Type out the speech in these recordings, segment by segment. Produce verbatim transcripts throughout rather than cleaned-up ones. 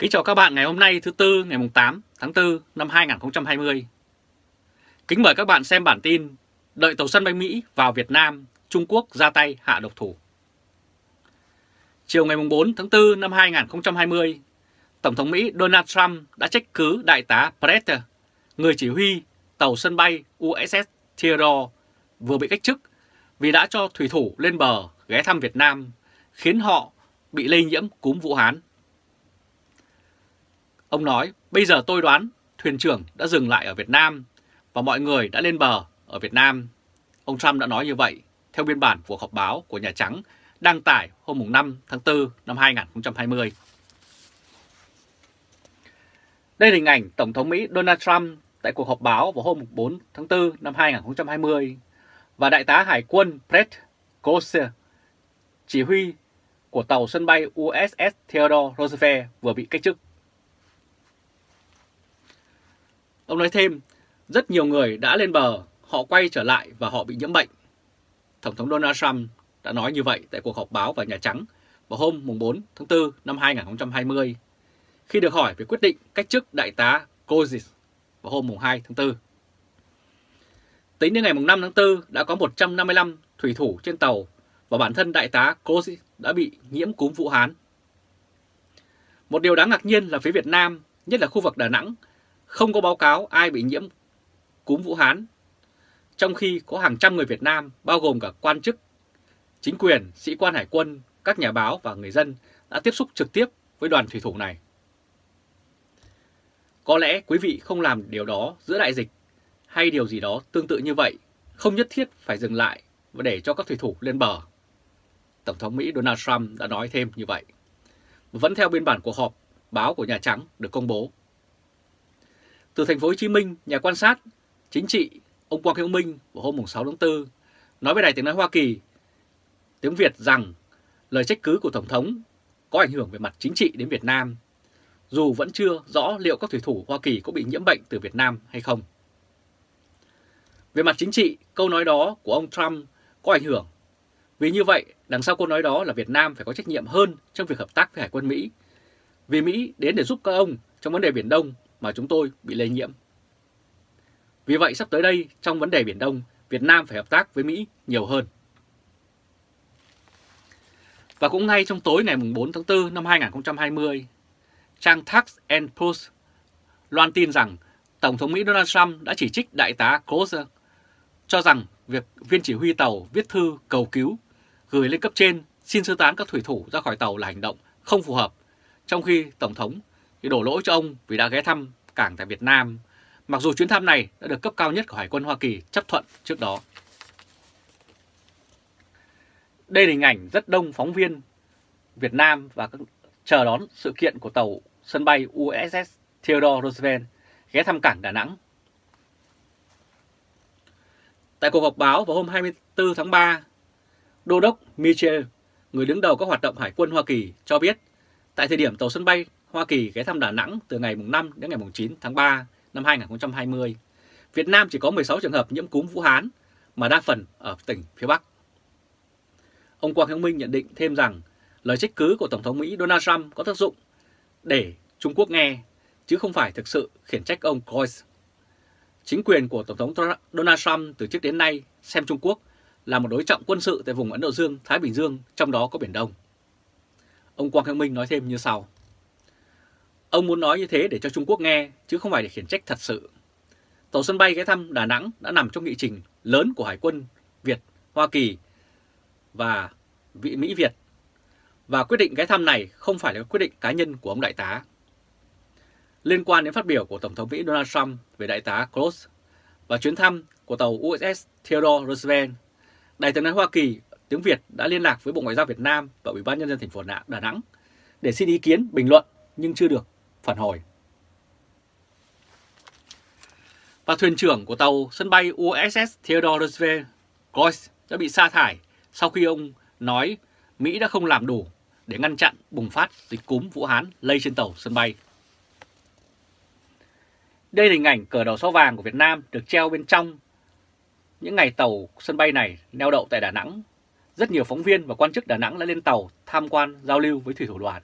Kính chào các bạn ngày hôm nay thứ Tư ngày tám tháng tư năm hai nghìn không trăm hai mươi. Kính mời các bạn xem bản tin đợi tàu sân bay Mỹ vào Việt Nam, Trung Quốc ra tay hạ độc thủ. Chiều ngày bốn tháng tư năm hai nghìn không trăm hai mươi, Tổng thống Mỹ Donald Trump đã trách cứ Đại tá Brett, người chỉ huy tàu sân bay u ét ét Theodore vừa bị cách chức vì đã cho thủy thủ lên bờ ghé thăm Việt Nam, khiến họ bị lây nhiễm cúm Vũ Hán. Ông nói, bây giờ tôi đoán thuyền trưởng đã dừng lại ở Việt Nam và mọi người đã lên bờ ở Việt Nam. Ông Trump đã nói như vậy theo biên bản của họp báo của Nhà Trắng đăng tải hôm năm tháng tư năm hai nghìn không trăm hai mươi. Đây là hình ảnh Tổng thống Mỹ Donald Trump tại cuộc họp báo vào hôm bốn tháng tư năm hai nghìn không trăm hai mươi và Đại tá Hải quân Brett Crozier, chỉ huy của tàu sân bay u ét ét Theodore Roosevelt vừa bị cách chức. Ông nói thêm, rất nhiều người đã lên bờ, họ quay trở lại và họ bị nhiễm bệnh. Tổng thống Donald Trump đã nói như vậy tại cuộc họp báo và Nhà Trắng vào hôm bốn tháng tư năm hai nghìn không trăm hai mươi, khi được hỏi về quyết định cách chức Đại tá Crozier vào hôm hai tháng tư. Tính đến ngày năm tháng tư đã có một trăm năm mươi lăm thủy thủ trên tàu và bản thân Đại tá Crozier đã bị nhiễm cúm Vũ Hán. Một điều đáng ngạc nhiên là phía Việt Nam, nhất là khu vực Đà Nẵng, không có báo cáo ai bị nhiễm cúm Vũ Hán, trong khi có hàng trăm người Việt Nam, bao gồm cả quan chức, chính quyền, sĩ quan hải quân, các nhà báo và người dân đã tiếp xúc trực tiếp với đoàn thủy thủ này. Có lẽ quý vị không làm điều đó giữa đại dịch hay điều gì đó tương tự như vậy, không nhất thiết phải dừng lại và để cho các thủy thủ lên bờ. Tổng thống Mỹ Donald Trump đã nói thêm như vậy, vẫn theo biên bản cuộc họp báo của Nhà Trắng được công bố. Từ thành phố Hồ Chí Minh, nhà quan sát chính trị ông Quang Hiếu Minh vào hôm sáu tháng tư nói với Đài Tiếng nói Hoa Kỳ tiếng Việt rằng lời trách cứ của Tổng thống có ảnh hưởng về mặt chính trị đến Việt Nam, dù vẫn chưa rõ liệu các thủy thủ Hoa Kỳ có bị nhiễm bệnh từ Việt Nam hay không. Về mặt chính trị, câu nói đó của ông Trump có ảnh hưởng. Vì như vậy, đằng sau câu nói đó là Việt Nam phải có trách nhiệm hơn trong việc hợp tác với Hải quân Mỹ, vì Mỹ đến để giúp các ông trong vấn đề Biển Đông mà chúng tôi bị lây nhiễm. Vì vậy sắp tới đây, trong vấn đề Biển Đông, Việt Nam phải hợp tác với Mỹ nhiều hơn. Và cũng ngay trong tối ngày bốn tháng tư năm hai nghìn không trăm hai mươi, trang Tax and Post loan tin rằng Tổng thống Mỹ Donald Trump đã chỉ trích Đại tá Crozier, cho rằng việc viên chỉ huy tàu viết thư cầu cứu gửi lên cấp trên xin sơ tán các thủy thủ ra khỏi tàu là hành động không phù hợp, trong khi Tổng thống thì đổ lỗi cho ông vì đã ghé thăm cảng tại Việt Nam, mặc dù chuyến thăm này đã được cấp cao nhất của Hải quân Hoa Kỳ chấp thuận trước đó. Đây là hình ảnh rất đông phóng viên Việt Nam và các chờ đón sự kiện của tàu sân bay u ét ét Theodore Roosevelt ghé thăm cảng Đà Nẵng. Tại cuộc họp báo vào hôm hai mươi tư tháng ba, Đô đốc Michel, người đứng đầu các hoạt động Hải quân Hoa Kỳ, cho biết tại thời điểm tàu sân bay Hoa Kỳ ghé thăm Đà Nẵng từ ngày năm đến ngày chín tháng ba năm hai nghìn không trăm hai mươi, Việt Nam chỉ có mười sáu trường hợp nhiễm cúm Vũ Hán, mà đa phần ở tỉnh phía Bắc. Ông Quang Hiếu Minh nhận định thêm rằng lời trách cứ của Tổng thống Mỹ Donald Trump có tác dụng để Trung Quốc nghe, chứ không phải thực sự khiển trách ông Crozier. Chính quyền của Tổng thống Donald Trump từ trước đến nay xem Trung Quốc là một đối trọng quân sự tại vùng Ấn Độ Dương, Thái Bình Dương, trong đó có Biển Đông. Ông Quang Hiếu Minh nói thêm như sau. Ông muốn nói như thế để cho Trung Quốc nghe, chứ không phải để khiển trách thật sự. Tàu sân bay ghé thăm Đà Nẵng đã nằm trong nghị trình lớn của Hải quân Việt-Hoa Kỳ và Mỹ-Việt, và quyết định ghé thăm này không phải là quyết định cá nhân của ông Đại tá. Liên quan đến phát biểu của Tổng thống Mỹ Donald Trump về Đại tá Crozier và chuyến thăm của tàu u ét ét Theodore Roosevelt, Đài Tiếng nói Hoa Kỳ tiếng Việt đã liên lạc với Bộ Ngoại giao Việt Nam và Ủy ban Nhân dân thành phố Đà Nẵng để xin ý kiến, bình luận, nhưng chưa được phản hồi. Và thuyền trưởng của tàu sân bay u ét ét Theodore Roosevelt, Crozier, đã bị sa thải sau khi ông nói Mỹ đã không làm đủ để ngăn chặn bùng phát dịch cúm Vũ Hán lây trên tàu sân bay. Đây là hình ảnh cờ đỏ sao vàng của Việt Nam được treo bên trong những ngày tàu sân bay này neo đậu tại Đà Nẵng. Rất nhiều phóng viên và quan chức Đà Nẵng đã lên tàu tham quan giao lưu với thủy thủ đoàn.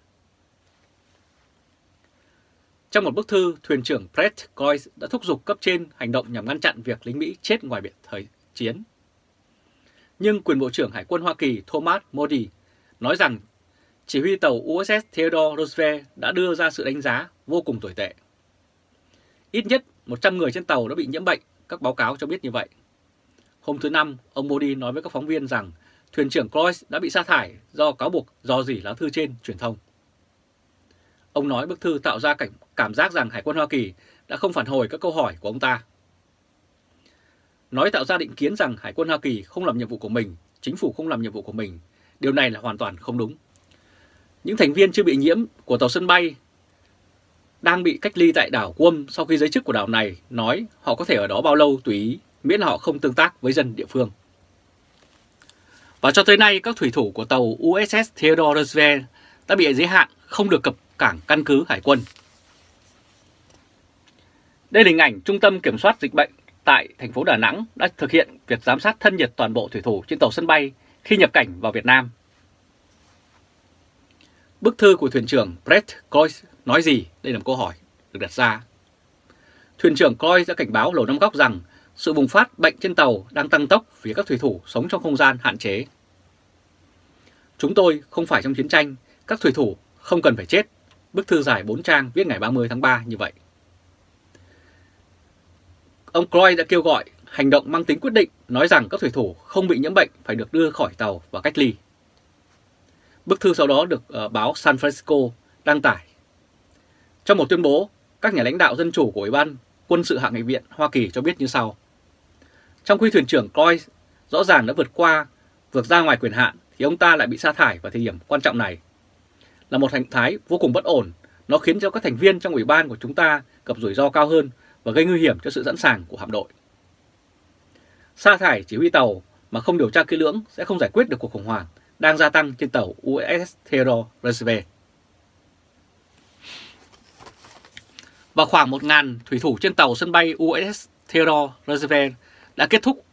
Trong một bức thư, thuyền trưởng Brett Crozier đã thúc giục cấp trên hành động nhằm ngăn chặn việc lính Mỹ chết ngoài biển thời chiến. Nhưng quyền Bộ trưởng Hải quân Hoa Kỳ Thomas Modly nói rằng chỉ huy tàu u ét ét Theodore Roosevelt đã đưa ra sự đánh giá vô cùng tồi tệ. Ít nhất một trăm người trên tàu đã bị nhiễm bệnh, các báo cáo cho biết như vậy. Hôm thứ Năm, ông Modly nói với các phóng viên rằng thuyền trưởng Crozier đã bị sa thải do cáo buộc dò dỉ lá thư trên truyền thông. Ông nói bức thư tạo ra cảnh cảm giác rằng Hải quân Hoa Kỳ đã không phản hồi các câu hỏi của ông ta. Nói tạo ra định kiến rằng Hải quân Hoa Kỳ không làm nhiệm vụ của mình, chính phủ không làm nhiệm vụ của mình, điều này là hoàn toàn không đúng. Những thành viên chưa bị nhiễm của tàu sân bay đang bị cách ly tại đảo Guam sau khi giới chức của đảo này nói họ có thể ở đó bao lâu tùy ý, miễn họ không tương tác với dân địa phương. Và cho tới nay, các thủy thủ của tàu u ét ét Theodore Roosevelt đã bị giới hạn không được cập cảng căn cứ hải quân. Đây là hình ảnh Trung tâm Kiểm soát Dịch bệnh tại thành phố Đà Nẵng đã thực hiện việc giám sát thân nhiệt toàn bộ thủy thủ trên tàu sân bay khi nhập cảnh vào Việt Nam. Bức thư của thuyền trưởng Brett Crozier nói gì? Đây là một câu hỏi được đặt ra. Thuyền trưởng Crozier đã cảnh báo Lầu Năm Góc rằng sự bùng phát bệnh trên tàu đang tăng tốc vì các thủy thủ sống trong không gian hạn chế. Chúng tôi không phải trong chiến tranh, các thủy thủ không cần phải chết. Bức thư dài bốn trang viết ngày ba mươi tháng ba như vậy. Ông Crozier đã kêu gọi hành động mang tính quyết định, nói rằng các thủy thủ không bị nhiễm bệnh phải được đưa khỏi tàu và cách ly. Bức thư sau đó được báo San Francisco đăng tải. Trong một tuyên bố, các nhà lãnh đạo dân chủ của Ủy ban Quân sự Hạ nghị viện Hoa Kỳ cho biết như sau. Trong khi thuyền trưởng Crozier rõ ràng đã vượt qua, vượt ra ngoài quyền hạn, thì ông ta lại bị sa thải vào thời điểm quan trọng này. Là một hành thái vô cùng bất ổn, nó khiến cho các thành viên trong ủy ban của chúng ta gặp rủi ro cao hơn và gây nguy hiểm cho sự sẵn sàng của hạm đội. Sa thải chỉ huy tàu mà không điều tra kỹ lưỡng sẽ không giải quyết được cuộc khủng hoảng đang gia tăng trên tàu u ét ét Theodore Roosevelt. Và khoảng một nghìn thủy thủ trên tàu sân bay u ét ét Theodore Roosevelt đã kết thúc,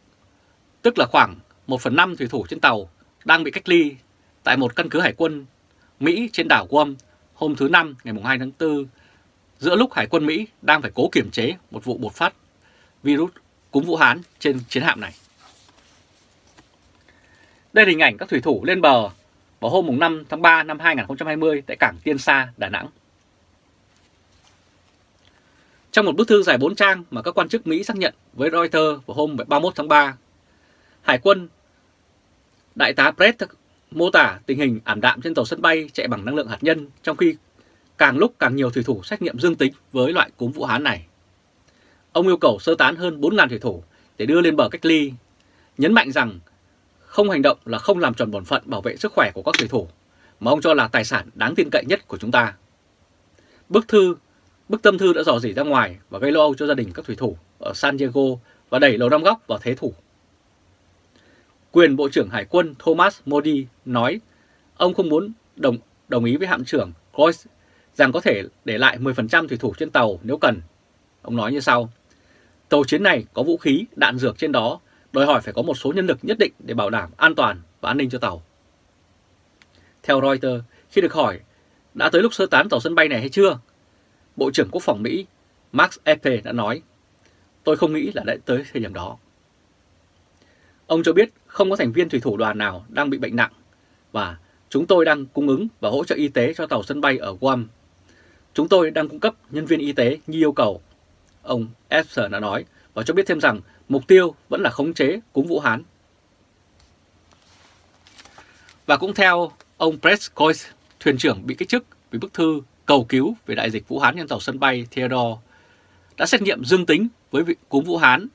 tức là khoảng một phần năm thủy thủ trên tàu đang bị cách ly tại một căn cứ hải quân Mỹ trên đảo Guam hôm thứ Năm ngày hai tháng tư, giữa lúc Hải quân Mỹ đang phải cố kiểm chế một vụ bột phát virus cúm Vũ Hán trên chiến hạm này. Đây là hình ảnh các thủy thủ lên bờ vào hôm năm tháng ba năm hai nghìn không trăm hai mươi tại cảng Tiên Sa, Đà Nẵng. Trong một bức thư dài bốn trang mà các quan chức Mỹ xác nhận với Reuters vào hôm ba mươi mốt tháng ba, Hải quân Đại tá Brett mô tả tình hình ảm đạm trên tàu sân bay chạy bằng năng lượng hạt nhân, trong khi càng lúc càng nhiều thủy thủ xét nghiệm dương tính với loại cúm Vũ Hán này. Ông yêu cầu sơ tán hơn bốn nghìn thủy thủ để đưa lên bờ cách ly, nhấn mạnh rằng không hành động là không làm tròn bổn phận bảo vệ sức khỏe của các thủy thủ, mà ông cho là tài sản đáng tin cậy nhất của chúng ta. Bức thư, bức tâm thư đã rò rỉ ra ngoài và gây lo âu cho gia đình các thủy thủ ở San Diego và đẩy Lầu Năm Góc vào thế thủ. Quyền Bộ trưởng Hải quân Thomas Modly nói ông không muốn đồng, đồng ý với hạm trưởng Crozier rằng có thể để lại mười phần trăm thủy thủ trên tàu nếu cần. Ông nói như sau, tàu chiến này có vũ khí, đạn dược trên đó, đòi hỏi phải có một số nhân lực nhất định để bảo đảm an toàn và an ninh cho tàu. Theo Reuters, khi được hỏi đã tới lúc sơ tán tàu sân bay này hay chưa, Bộ trưởng Quốc phòng Mỹ Max Eppe đã nói, tôi không nghĩ là đã tới thời điểm đó. Ông cho biết không có thành viên thủy thủ đoàn nào đang bị bệnh nặng và chúng tôi đang cung ứng và hỗ trợ y tế cho tàu sân bay ở Guam. Chúng tôi đang cung cấp nhân viên y tế như yêu cầu, ông Epson đã nói và cho biết thêm rằng mục tiêu vẫn là khống chế cúm Vũ Hán. Và cũng theo ông Brett Crozier, thuyền trưởng bị cách chức vì bức thư cầu cứu về đại dịch Vũ Hán trên tàu sân bay Theodore đã xét nghiệm dương tính với cúm Vũ Hán.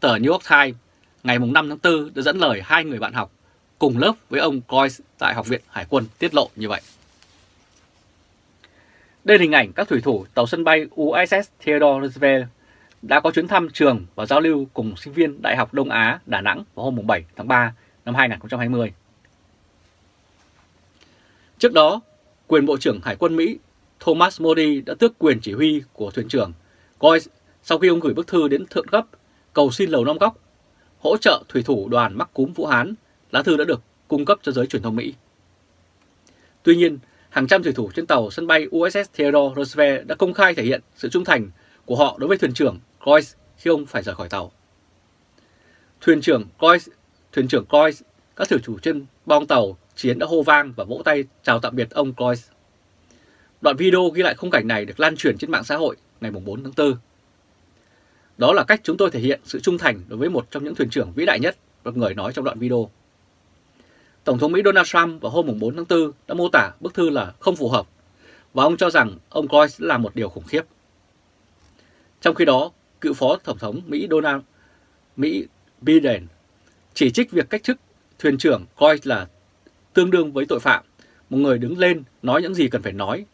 Tờ New York Times ngày năm tháng tư đã dẫn lời hai người bạn học cùng lớp với ông Crozier tại Học viện Hải quân tiết lộ như vậy. Đây là hình ảnh các thủy thủ tàu sân bay u ét ét Theodore Roosevelt đã có chuyến thăm trường và giao lưu cùng sinh viên Đại học Đông Á Đà Nẵng vào hôm bảy tháng ba năm hai nghìn không trăm hai mươi. Trước đó, quyền Bộ trưởng Hải quân Mỹ Thomas Modly đã tước quyền chỉ huy của thuyền trưởng Crozier sau khi ông gửi bức thư đến thượng cấp cầu xin Lầu Năm Góc hỗ trợ thủy thủ đoàn mắc cúm Vũ Hán, lá thư đã được cung cấp cho giới truyền thông Mỹ. Tuy nhiên, hàng trăm thủy thủ trên tàu sân bay u ét ét Theodore Roosevelt đã công khai thể hiện sự trung thành của họ đối với thuyền trưởng Crozier khi ông phải rời khỏi tàu. Thuyền trưởng Crozier, thuyền trưởng Crozier, các thủy thủ trên bong tàu chiến đã hô vang và vỗ tay chào tạm biệt ông Crozier. Đoạn video ghi lại khung cảnh này được lan truyền trên mạng xã hội ngày bốn tháng tư. Đó là cách chúng tôi thể hiện sự trung thành đối với một trong những thuyền trưởng vĩ đại nhất, được người nói trong đoạn video. Tổng thống Mỹ Donald Trump vào hôm bốn tháng tư đã mô tả bức thư là không phù hợp và ông cho rằng ông Crozier đã làm một điều khủng khiếp. Trong khi đó, cựu phó tổng thống Mỹ Donald Mỹ Biden chỉ trích việc cách chức thuyền trưởng Crozier là tương đương với tội phạm, một người đứng lên nói những gì cần phải nói,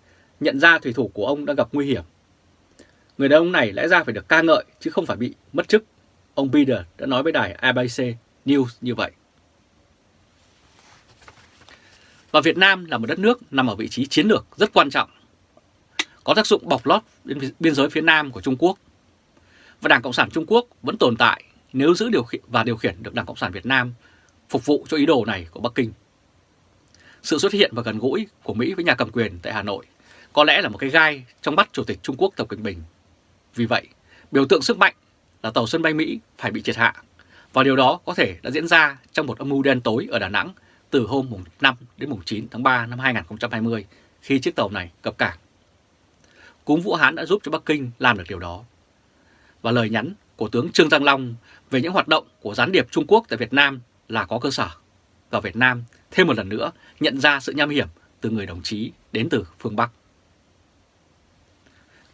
nhận ra thủy thủ của ông đang gặp nguy hiểm. Người đàn ông này lẽ ra phải được ca ngợi chứ không phải bị mất chức. Ông Biden đã nói với đài a bê xê News như vậy. Và Việt Nam là một đất nước nằm ở vị trí chiến lược rất quan trọng, có tác dụng bọc lót biên giới phía Nam của Trung Quốc. Và Đảng Cộng sản Trung Quốc vẫn tồn tại nếu giữ điều khiển và điều khiển được Đảng Cộng sản Việt Nam phục vụ cho ý đồ này của Bắc Kinh. Sự xuất hiện và gần gũi của Mỹ với nhà cầm quyền tại Hà Nội có lẽ là một cái gai trong mắt Chủ tịch Trung Quốc Tập Cận Bình. Vì vậy, biểu tượng sức mạnh là tàu sân bay Mỹ phải bị triệt hạ, và điều đó có thể đã diễn ra trong một âm mưu đen tối ở Đà Nẵng từ hôm năm đến chín tháng ba năm hai nghìn không trăm hai mươi khi chiếc tàu này cập cảng. Cúm Vũ Hán đã giúp cho Bắc Kinh làm được điều đó. Và lời nhắn của tướng Trương Giang Long về những hoạt động của gián điệp Trung Quốc tại Việt Nam là có cơ sở, và Việt Nam thêm một lần nữa nhận ra sự nham hiểm từ người đồng chí đến từ phương Bắc.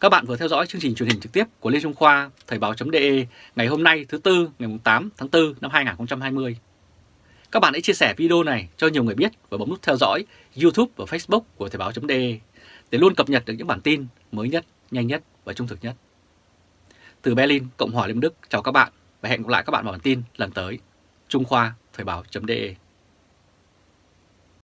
Các bạn vừa theo dõi chương trình truyền hình trực tiếp của Lê Trung Khoa, Thời Báo .de ngày hôm nay thứ Tư ngày tám tháng tư năm hai nghìn không trăm hai mươi. Các bạn hãy chia sẻ video này cho nhiều người biết và bấm nút theo dõi YouTube và Facebook của Thời Báo .de để luôn cập nhật được những bản tin mới nhất, nhanh nhất và trung thực nhất. Từ Berlin, Cộng hòa Liên bang Đức, chào các bạn và hẹn gặp lại các bạn vào bản tin lần tới. Trung Khoa, Thời Báo .de.